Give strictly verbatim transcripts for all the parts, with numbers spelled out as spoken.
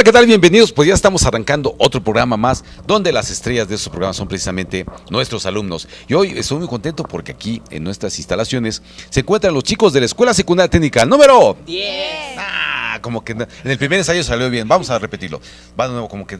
Hola, ¿qué tal? Bienvenidos, pues ya estamos arrancando otro programa más, donde las estrellas de estos programas son precisamente nuestros alumnos. Y hoy estoy muy contento porque aquí, en nuestras instalaciones, se encuentran los chicos de la Escuela Secundaria Técnica Número diez. Ah, como que en el primer ensayo salió bien, vamos a repetirlo. Va de nuevo, como que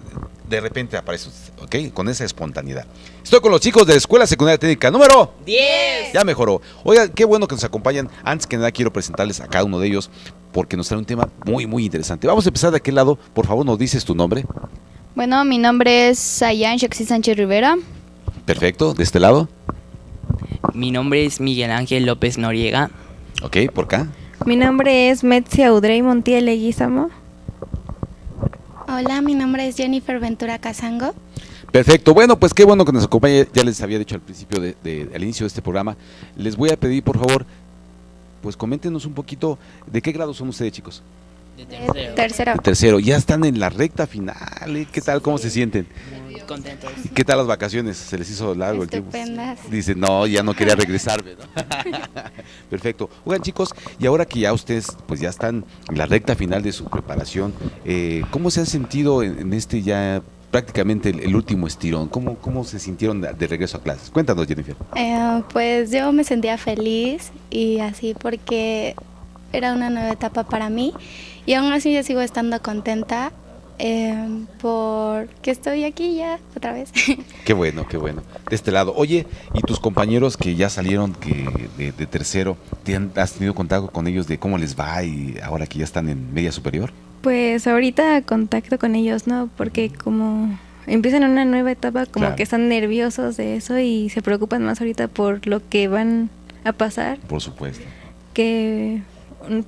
de repente aparece, ¿ok? Con esa espontaneidad. Estoy con los chicos de la Escuela Secundaria Técnica Número diez. Ya mejoró. Oigan, qué bueno que nos acompañan. Antes que nada, quiero presentarles a cada uno de ellos, porque nos trae un tema muy, muy interesante. Vamos a empezar de aquel lado. Por favor, ¿nos dices tu nombre? Bueno, mi nombre es Ayán Jaxi Sánchez Rivera. Perfecto. ¿De este lado? Mi nombre es Miguel Ángel López Noriega. Ok, ¿por acá? Mi nombre es Metzia Audrey Montiel Eguizamo. Hola, mi nombre es Jennifer Ventura Casango. Perfecto, bueno, pues qué bueno que nos acompañe. Ya les había dicho al principio, de, de, al inicio de este programa, les voy a pedir, por favor, pues coméntenos un poquito, ¿de qué grado son ustedes, chicos? De tercero. Tercero. De tercero, ya están en la recta final, ¿eh? ¿Qué tal? ¿Cómo sí. se sienten? Muy contentos. ¿Qué tal las vacaciones? ¿Se les hizo largo Estupendas. El tiempo? Dicen, no, ya no quería regresarme, ¿no? Perfecto. Oigan, chicos, y ahora que ya ustedes pues ya están en la recta final de su preparación, eh, ¿cómo se han sentido en, en este ya prácticamente el, el último estirón? ¿Cómo, cómo se sintieron de regreso a clases? Cuéntanos, Jennifer. Eh, pues yo me sentía feliz y así porque era una nueva etapa para mí y aún así yo sigo estando contenta eh, porque estoy aquí ya otra vez. Qué bueno, qué bueno. De este lado, oye, ¿y tus compañeros que ya salieron que de, de tercero, ¿te han, has tenido contacto con ellos de cómo les va y ahora que ya están en media superior? Pues ahorita contacto con ellos, ¿no? Porque como empiezan una nueva etapa, como claro. que están nerviosos de eso y se preocupan más ahorita por lo que van a pasar. Por supuesto. Que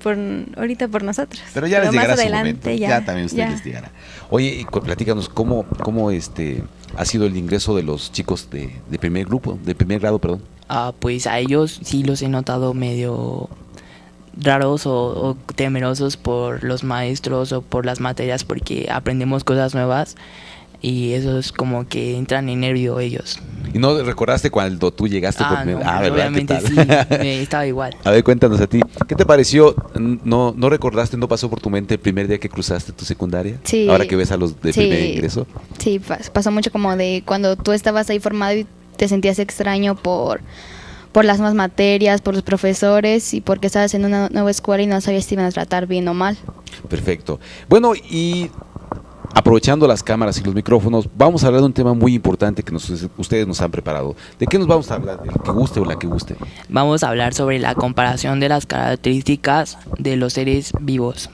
por, ahorita por nosotros. Pero ya Pero les llegará su momento. Ya, ya también ustedes ya. les llegará. Oye, platícanos, ¿cómo, cómo este, ha sido el ingreso de los chicos de, de primer grupo, de primer grado, perdón? Ah, pues a ellos sí los he notado medio raros o, o temerosos por los maestros o por las materias, porque aprendemos cosas nuevas y eso es como que entran en nervio ellos. ¿Y no recordaste cuando tú llegaste? Ah, por no, ah ¿verdad? Obviamente sí, me estaba igual. A ver, cuéntanos a ti, ¿qué te pareció? ¿No, no recordaste, no pasó por tu mente el primer día que cruzaste tu secundaria? Sí. Ahora que ves a los de sí, primer ingreso. Sí, pasó mucho como de cuando tú estabas ahí formado y te sentías extraño por... por las más materias, por los profesores y porque estabas en una nueva escuela y no sabías si iban a tratar bien o mal. Perfecto. Bueno, y aprovechando las cámaras y los micrófonos, vamos a hablar de un tema muy importante que nos, ustedes nos han preparado. ¿De qué nos vamos a hablar? ¿El que guste o la que guste? Vamos a hablar sobre la comparación de las características de los seres vivos.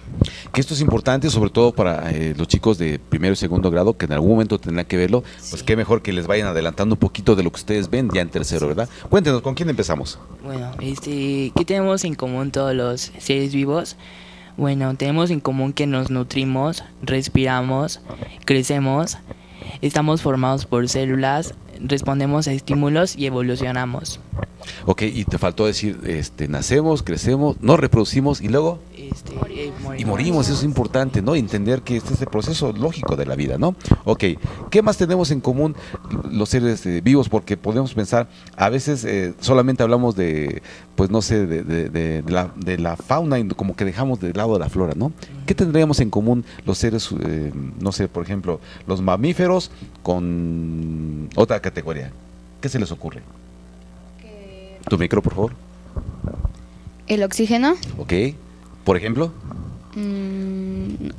Que esto es importante, sobre todo para eh, los chicos de primero y segundo grado, que en algún momento tendrán que verlo, pues sí. qué mejor que les vayan adelantando un poquito de lo que ustedes ven ya en tercero, sí. ¿verdad? Cuéntenos, ¿con quién empezamos? Bueno, este, ¿qué tenemos en común todos los seres vivos? Bueno, tenemos en común que nos nutrimos, respiramos, crecemos, estamos formados por células, respondemos a estímulos y evolucionamos. Ok, y te faltó decir, este, nacemos, crecemos, nos reproducimos y luego este, eh, morimos. Y morimos, eso es importante, ¿no? Entender que este es el proceso lógico de la vida, ¿no? Ok, ¿qué más tenemos en común los seres eh, vivos? Porque podemos pensar, a veces eh, solamente hablamos de, pues no sé, de, de, de, de, la, de la fauna y como que dejamos de lado la flora, ¿no? ¿Qué tendríamos en común los seres, eh, no sé, por ejemplo, los mamíferos con otra categoría? ¿Qué se les ocurre? Tu micro, por favor. El oxígeno. Ok. ¿Por ejemplo? Mm,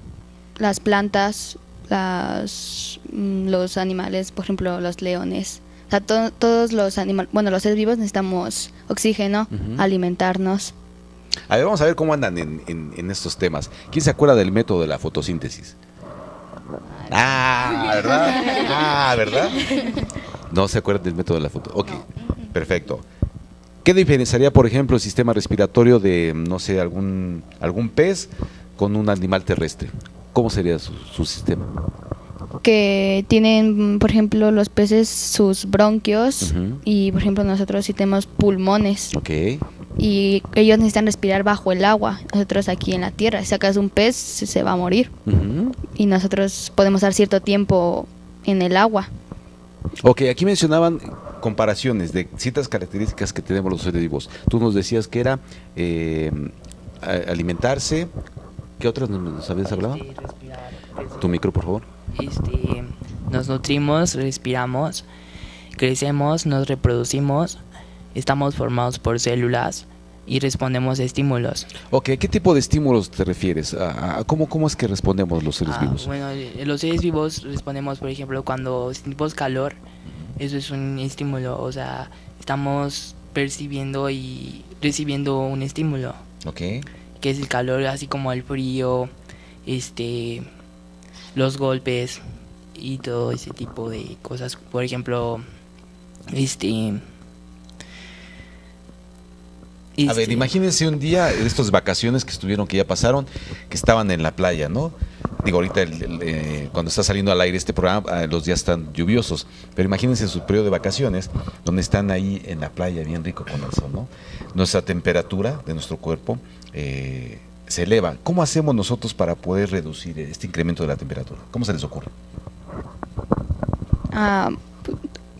las plantas, las, los animales, por ejemplo, los leones. O sea, to todos los animales, bueno, los seres vivos necesitamos oxígeno, uh-huh. alimentarnos. A ver, vamos a ver cómo andan en, en, en estos temas. ¿Quién se acuerda del método de la fotosíntesis? Ah, ¿verdad? Ah, ¿verdad? No se acuerdan del método de la fotosíntesis. Ok, no. Perfecto. ¿Qué diferenciaría, por ejemplo, el sistema respiratorio de, no sé, algún algún pez con un animal terrestre? ¿Cómo sería su, su sistema? Que tienen, por ejemplo, los peces sus bronquios uh-huh. y, por ejemplo, nosotros sí tenemos pulmones. Ok. Y ellos necesitan respirar bajo el agua, nosotros aquí en la tierra. Si sacas un pez, se va a morir. Uh-huh. Y nosotros podemos dar cierto tiempo en el agua. Ok, aquí mencionaban comparaciones de ciertas características que tenemos los seres vivos. Tú nos decías que era eh, alimentarse, ¿Qué otras nos habías hablado? Tu micro, por favor. Este, nos nutrimos, respiramos, crecemos, nos reproducimos, estamos formados por células y respondemos a estímulos. Ok, ¿qué tipo de estímulos te refieres? ¿A, a cómo, ¿Cómo es que respondemos los seres ah, vivos? Bueno, los seres vivos respondemos, por ejemplo, cuando sentimos calor, eso es un estímulo, o sea, estamos percibiendo y recibiendo un estímulo. Ok. Que es el calor, así como el frío, este, los golpes y todo ese tipo de cosas. Por ejemplo, este... este a ver, imagínense un día, estas vacaciones que estuvieron, que ya pasaron, que estaban en la playa, ¿no? Digo, ahorita el, el, eh, cuando está saliendo al aire este programa, los días están lluviosos, pero imagínense su periodo de vacaciones, donde están ahí en la playa, bien rico con el sol, ¿no? Nuestra temperatura de nuestro cuerpo eh, se eleva. ¿Cómo hacemos nosotros para poder reducir este incremento de la temperatura? ¿Cómo se les ocurre? Ah,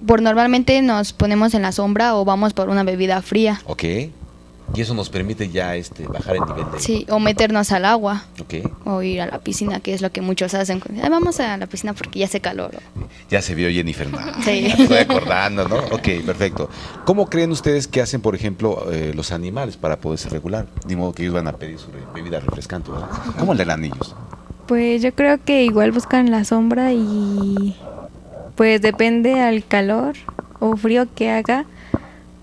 por normalmente nos ponemos en la sombra o vamos por una bebida fría. Ok. Y eso nos permite ya este bajar el nivel de... Sí, o meternos al agua. Okay. O ir a la piscina, que es lo que muchos hacen. Ay, vamos a la piscina porque ya hace calor. ¿O? Ya se vio Jennifer. Sí. Estoy acordando, ¿no? Ok, perfecto. ¿Cómo creen ustedes que hacen, por ejemplo, eh, los animales para poderse regular? De modo que ellos van a pedir su bebida refrescante, ¿verdad? ¿Cómo le dan ellos? Pues yo creo que igual buscan la sombra y... Pues depende al calor o frío que haga.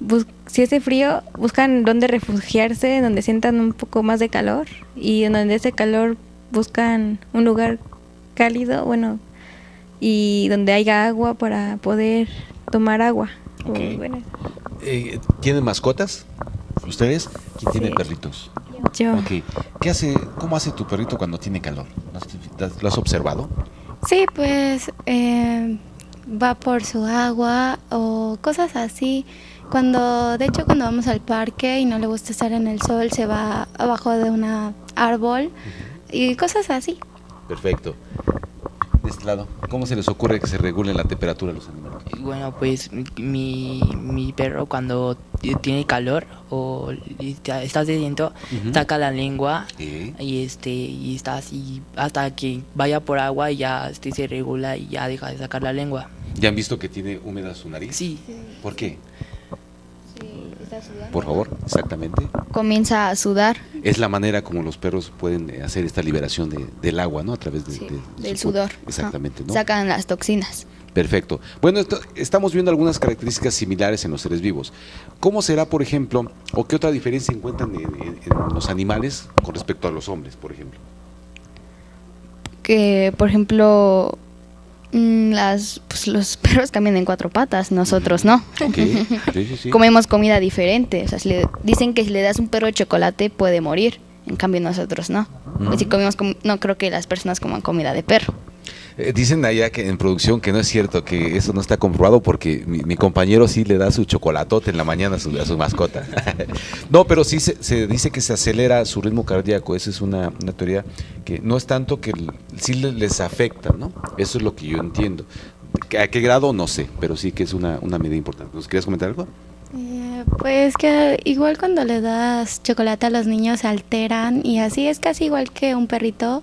Buscan... Si hace frío, buscan dónde refugiarse, donde sientan un poco más de calor, y en donde ese calor buscan un lugar cálido, bueno, y donde haya agua para poder tomar agua. Okay. Bueno. Eh, ¿Tienen mascotas? ¿Ustedes? ¿Quién sí. tiene perritos? Yo. Okay. ¿Qué hace, ¿Cómo hace tu perrito cuando tiene calor? ¿Lo has observado? Sí, pues eh, va por su agua o cosas así. Cuando, de hecho, cuando vamos al parque y no le gusta estar en el sol, se va abajo de un árbol y cosas así. Perfecto. De este lado, ¿cómo se les ocurre que se regule la temperatura de los animales? Bueno, pues mi, mi perro cuando tiene calor o está sediento, uh-huh. saca la lengua ¿Eh? y este y está así hasta que vaya por agua y ya este, se regula y ya deja de sacar la lengua. ¿Ya han visto que tiene húmeda su nariz? Sí. ¿Por qué? Por favor, exactamente. Comienza a sudar. Es la manera como los perros pueden hacer esta liberación de, del agua, ¿no? A través de, sí, de, de del sudor. Exactamente, ¿no? Sacan las toxinas. Perfecto. Bueno, esto, estamos viendo algunas características similares en los seres vivos. ¿Cómo será, por ejemplo, o qué otra diferencia encuentran en, en, en los animales con respecto a los hombres, por ejemplo? Que, por ejemplo... Las, pues, los perros caminan en cuatro patas, nosotros no. Okay. Sí, sí, sí. Comemos comida diferente. O sea, si le, dicen que si le das un perro de chocolate puede morir, en cambio nosotros no. Uh-huh. Si comemos com no creo que las personas coman comida de perro. Eh, dicen allá que en producción que no es cierto, que eso no está comprobado porque mi, mi compañero sí le da su chocolatote en la mañana a su, a su mascota. No, pero sí se, se dice que se acelera su ritmo cardíaco. Esa es una, una teoría que no es tanto que sí les afecta, ¿no? Eso es lo que yo entiendo. ¿A qué grado? No sé, pero sí que es una, una medida importante. ¿Nos querías comentar algo? Eh, pues que igual cuando le das chocolate a los niños se alteran y así es casi igual que un perrito,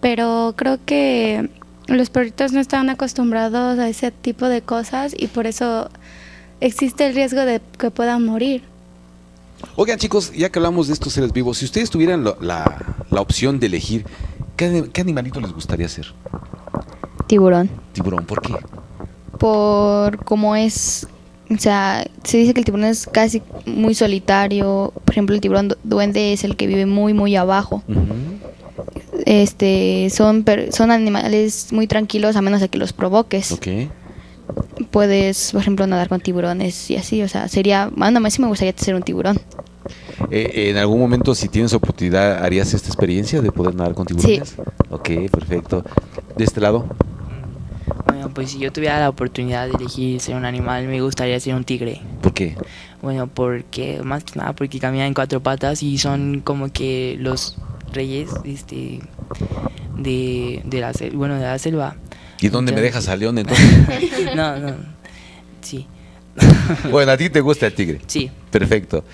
pero creo que los perritos no están acostumbrados a ese tipo de cosas y por eso existe el riesgo de que puedan morir. Oigan chicos, ya que hablamos de estos seres vivos, si ustedes tuvieran la, la, la opción de elegir, ¿qué, qué animalito les gustaría ser? Tiburón. Tiburón, ¿por qué? Por cómo es, o sea, se dice que el tiburón es casi muy solitario. Por ejemplo, el tiburón duende es el que vive muy, muy abajo. Uh-huh. Este, son, son animales muy tranquilos a menos de que los provoques. Okay. Puedes, por ejemplo, nadar con tiburones y así, o sea, sería, bueno, a mí sí me gustaría ser un tiburón. Eh, ¿En algún momento, si tienes oportunidad, harías esta experiencia de poder nadar con tiburones? Sí. Ok, perfecto. ¿De este lado? Bueno, pues si yo tuviera la oportunidad de elegir ser un animal, me gustaría ser un tigre. ¿Por qué? Bueno, porque, más que nada, porque caminan en cuatro patas y son como que los... reyes este de, de la bueno de la selva. ¿Y dónde entonces, me dejas a León entonces? No, no, sí. Bueno, ¿a ti te gusta el tigre? Sí. Perfecto.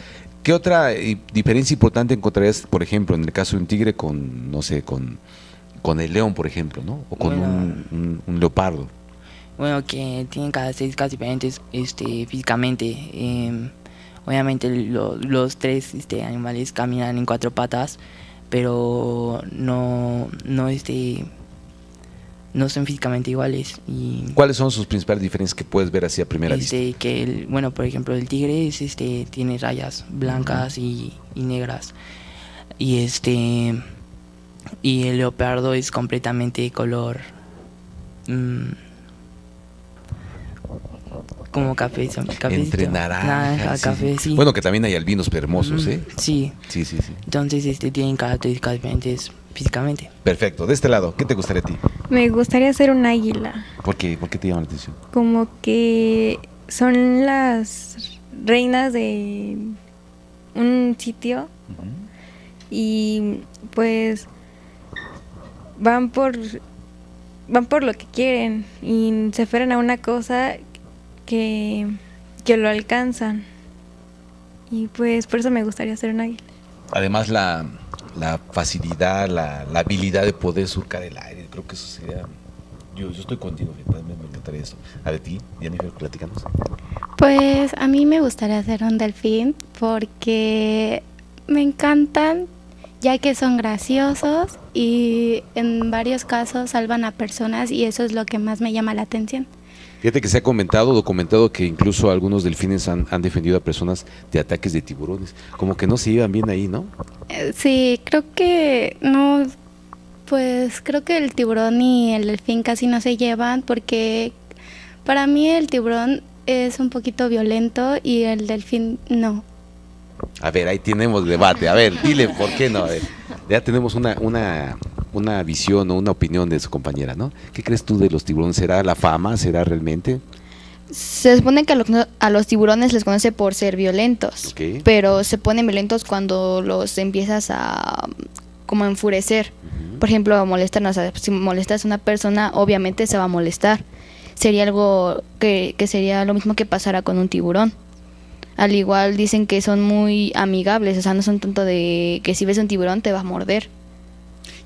¿Qué otra diferencia importante encontrarías, por ejemplo, en el caso de un tigre con, no sé, con, con el león, por ejemplo, ¿no? O con bueno, un, un, un leopardo. Bueno, que tienen características diferentes este, físicamente. Eh, obviamente lo, los tres este, animales caminan en cuatro patas, pero no, no, este, no son físicamente iguales. Y ¿cuáles son sus principales diferencias que puedes ver así a primera este, vista? Que el, bueno, por ejemplo, el tigre es, este, tiene rayas blancas uh-huh. y, y negras. Y este y el leopardo es completamente color... Mmm, como café, café entre naranja, naranja sí, café, sí. Bueno, que también hay albinos hermosos, mm, ¿eh? Sí. Sí, sí, sí. Entonces, este, tienen características diferentes físicamente. Perfecto. De este lado, ¿qué te gustaría a ti? Me gustaría ser un águila. ¿Por qué? ¿Por qué te llama la atención? Como que son las reinas de un sitio uh-huh. y pues van por van por lo que quieren y se aferran a una cosa Que, que lo alcanzan, y pues por eso me gustaría ser un águila. Además la, la facilidad, la, la habilidad de poder surcar el aire, creo que eso sería... Yo, yo estoy contigo, me encantaría eso. A ver, ti, Jennifer, platícanos. Pues a mí me gustaría ser un delfín porque me encantan, ya que son graciosos y en varios casos salvan a personas, y eso es lo que más me llama la atención. Fíjate que se ha comentado, documentado, que incluso algunos delfines han, han defendido a personas de ataques de tiburones. Como que no se iban bien ahí, ¿no? Sí, creo que no, pues creo que el tiburón y el delfín casi no se llevan, porque para mí el tiburón es un poquito violento y el delfín no. A ver, ahí tenemos debate. A ver, dile por qué no. A ver, ya tenemos una... una... una visión o una opinión de su compañera, ¿no? ¿Qué crees tú de los tiburones? ¿Será la fama? ¿Será realmente? Se supone que a los, a los tiburones les conoce por ser violentos, okay. pero se ponen violentos cuando los empiezas a como a enfurecer. Uh-huh. Por ejemplo, molestarnos. O sea, si molestas a una persona, obviamente se va a molestar. Sería algo que, que sería lo mismo que pasara con un tiburón. Al igual dicen que son muy amigables, o sea, no son tanto de que si ves un tiburón te vas a morder.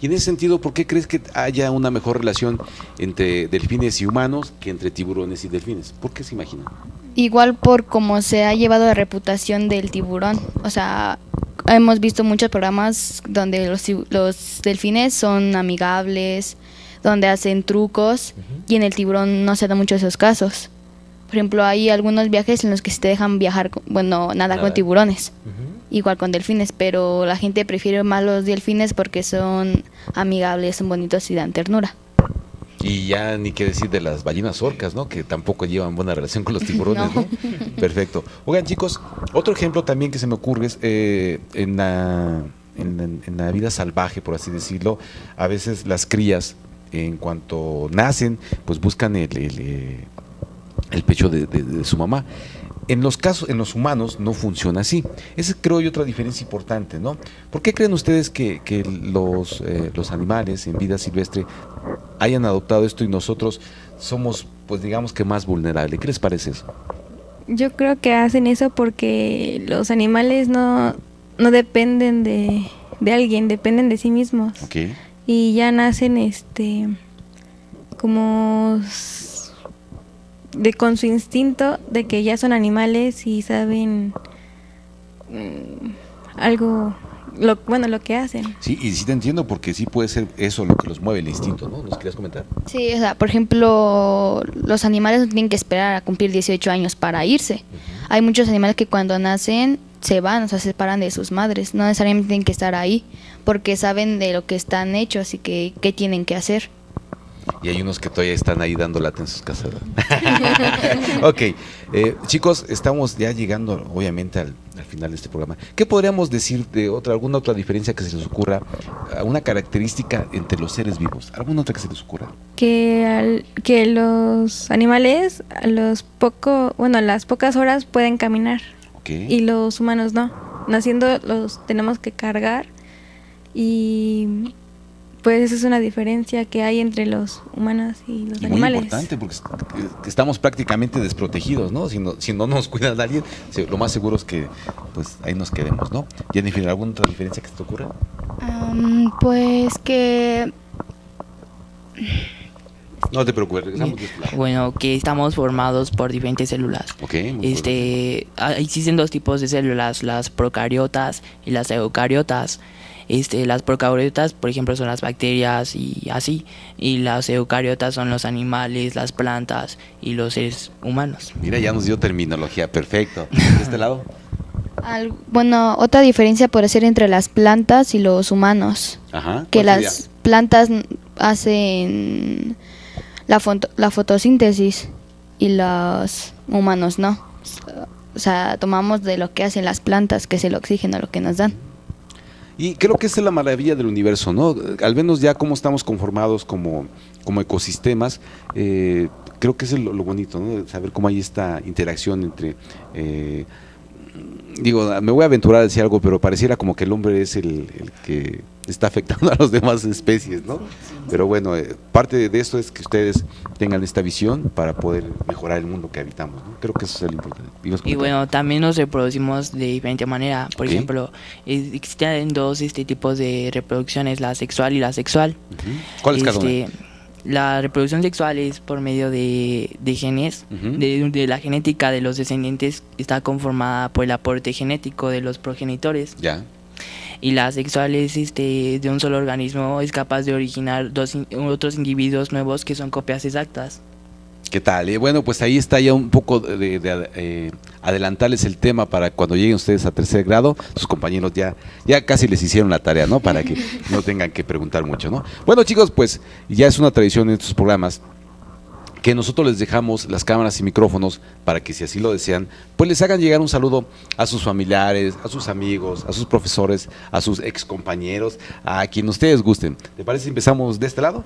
Y en ese sentido, ¿por qué crees que haya una mejor relación entre delfines y humanos que entre tiburones y delfines? ¿Por qué se imaginan? Igual por cómo se ha llevado la reputación del tiburón. O sea, hemos visto muchos programas donde los, los delfines son amigables, donde hacen trucos, uh-huh. y en el tiburón no se dan muchos esos casos. Por ejemplo, hay algunos viajes en los que se te dejan viajar, bueno, nada, nada. con tiburones. Uh-huh. Igual con delfines, pero la gente prefiere más los delfines porque son amigables, son bonitos y dan ternura. Y ya ni qué decir de las ballenas orcas, ¿no? Que tampoco llevan buena relación con los tiburones, ¿no? ¿no? Perfecto. Oigan, chicos, otro ejemplo también que se me ocurre es eh, en, la, en, en la vida salvaje, por así decirlo, a veces las crías, en cuanto nacen, pues buscan el, el, el pecho de, de, de su mamá. En los casos, en los humanos no funciona así. Esa es, creo yo, otra diferencia importante, ¿no? ¿Por qué creen ustedes que, que los, eh, los animales en vida silvestre hayan adoptado esto y nosotros somos, pues digamos que más vulnerables? ¿Qué les parece eso? Yo creo que hacen eso porque los animales no, no dependen de, de alguien, dependen de sí mismos. Okay. Y ya nacen este como... De, con su instinto de que ya son animales y saben um, algo, lo, bueno, lo que hacen. Sí, y sí te entiendo, porque sí puede ser eso lo que los mueve, el instinto, ¿no? ¿Nos querías comentar? Sí, o sea, por ejemplo, los animales no tienen que esperar a cumplir dieciocho años para irse. Uh-huh. Hay muchos animales que cuando nacen se van, o sea, se separan de sus madres. No necesariamente tienen que estar ahí, porque saben de lo que están hechos y que, qué tienen que hacer. Y hay unos que todavía están ahí dando lata en sus casas. Ok, eh, chicos, estamos ya llegando obviamente al, al final de este programa. ¿Qué podríamos decir de otra, alguna otra diferencia que se les ocurra, una característica entre los seres vivos? ¿Alguna otra que se les ocurra? Que, al, que los animales a los poco, bueno, a las pocas horas pueden caminar, okay. y los humanos no. Naciendo los tenemos que cargar y... pues esa es una diferencia que hay entre los humanos y los y animales. Muy importante, porque estamos prácticamente desprotegidos, ¿no? Si no, si no nos cuida nadie, lo más seguro es que pues ahí nos quedemos, ¿no? Jennifer, ¿alguna otra diferencia que se te ocurre? Um, pues que... No te preocupes, regresamos de este lado. Bueno, que estamos formados por diferentes células. Ok, muy este, existen dos tipos de células, las procariotas y las eucariotas. Este, las procariotas, por ejemplo, son las bacterias y así, y las eucariotas son los animales, las plantas y los seres humanos. Mira, ya nos dio terminología, perfecto. ¿De este lado? Al, bueno, otra diferencia puede ser entre las plantas y los humanos. Ajá, que las sería? plantas hacen... La, foto, la fotosíntesis y los humanos no. O sea, tomamos de lo que hacen las plantas, que es el oxígeno, lo que nos dan. Y creo que esa es la maravilla del universo, ¿no? Al menos ya como estamos conformados como, como ecosistemas, eh, creo que eso es lo, lo bonito, ¿no? Saber cómo hay esta interacción entre... Eh, digo, me voy a aventurar a decir algo, pero pareciera como que el hombre es el, el que está afectando a las demás especies, ¿no? Pero bueno, eh, parte de esto es que ustedes tengan esta visión para poder mejorar el mundo que habitamos, ¿no? Creo que eso es lo importante. Y bueno, también nos reproducimos de diferente manera. Por okay. ejemplo, existen dos este tipos de reproducciones, la sexual y la asexual. Uh-huh. ¿Cuál es este, cada una? La reproducción sexual es por medio de, de genes, uh-huh. de, de la genética de los descendientes, está conformada por el aporte genético de los progenitores. Ya. Y la asexual es este, de un solo organismo, es capaz de originar dos, otros individuos nuevos que son copias exactas. ¿Qué tal? Eh, bueno, pues ahí está ya un poco de, de, de eh, adelantarles el tema para cuando lleguen ustedes a tercer grado, sus compañeros ya, ya casi les hicieron la tarea, ¿no? Para que no tengan que preguntar mucho, ¿no? Bueno, chicos, pues ya es una tradición en estos programas que nosotros les dejamos las cámaras y micrófonos para que, si así lo desean, pues les hagan llegar un saludo a sus familiares, a sus amigos, a sus profesores, a sus excompañeros, a quien ustedes gusten. ¿Te parece si empezamos de este lado?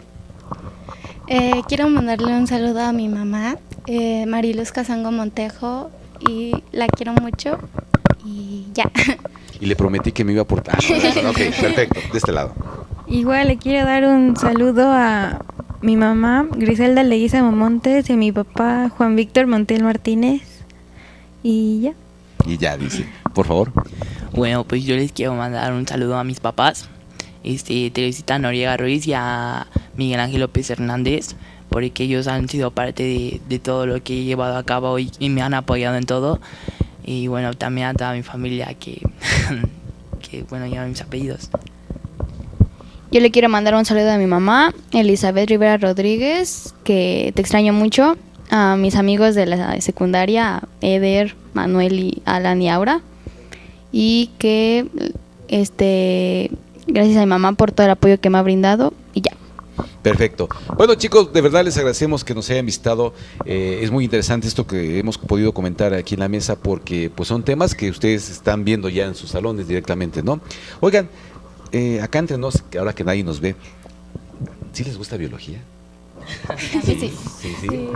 Eh, quiero mandarle un saludo a mi mamá, eh, Mariluz Casango Montejo, y la quiero mucho, y ya. Y le prometí que me iba a aportar. Ok, perfecto, de este lado. Igual le quiero dar un saludo a mi mamá, Griselda Leguizamo Montes, y a mi papá, Juan Víctor Montel Martínez, y ya. Y ya, dice. Por favor. Bueno, pues yo les quiero mandar un saludo a mis papás, este, Teresita Noriega Ruiz y a Miguel Ángel López Hernández, porque ellos han sido parte de, de todo lo que he llevado a cabo y, y me han apoyado en todo. Y bueno, también a toda mi familia que, que bueno, llevan mis apellidos. Yo le quiero mandar un saludo a mi mamá, Elizabeth Rivera Rodríguez, que te extraño mucho, a mis amigos de la secundaria, Eder, Manuel, y Alan y Aura, y que este, gracias a mi mamá por todo el apoyo que me ha brindado, y ya. Perfecto. Bueno, chicos, de verdad les agradecemos que nos hayan visitado. Eh, es muy interesante esto que hemos podido comentar aquí en la mesa, porque pues son temas que ustedes están viendo ya en sus salones directamente, ¿no? Oigan, eh, acá entre nos, que ahora que nadie nos ve, ¿sí les gusta biología? Sí, sí, sí. sí, sí. sí, sí.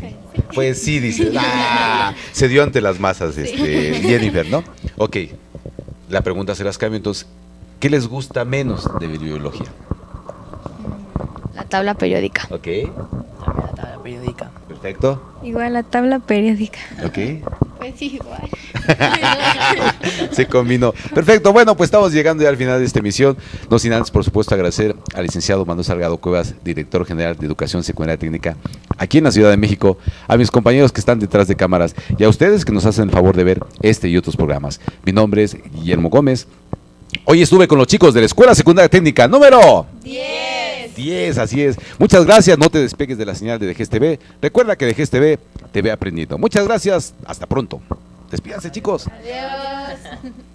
sí. Pues sí, dice. ¡Ah! Se dio ante las masas, este, Jennifer, ¿no? Ok, la pregunta se las cambio, entonces, ¿qué les gusta menos de biología? La tabla periódica. Ok. La tabla periódica. Perfecto. Igual la tabla periódica. Ok. Pues igual. Se combinó. Perfecto. Bueno, pues estamos llegando ya al final de esta emisión. No sin antes, por supuesto, agradecer al licenciado Manuel Salgado Cuevas, director general de Educación Secundaria Técnica aquí en la Ciudad de México, a mis compañeros que están detrás de cámaras y a ustedes que nos hacen el favor de ver este y otros programas. Mi nombre es Guillermo Gómez. Hoy estuve con los chicos de la Escuela Secundaria Técnica número diez, así es. Muchas gracias, no te despegues de la señal de D G E S T T V. Recuerda que D G E S T T V te ve aprendiendo. Muchas gracias, hasta pronto. Despídanse, chicos. Adiós.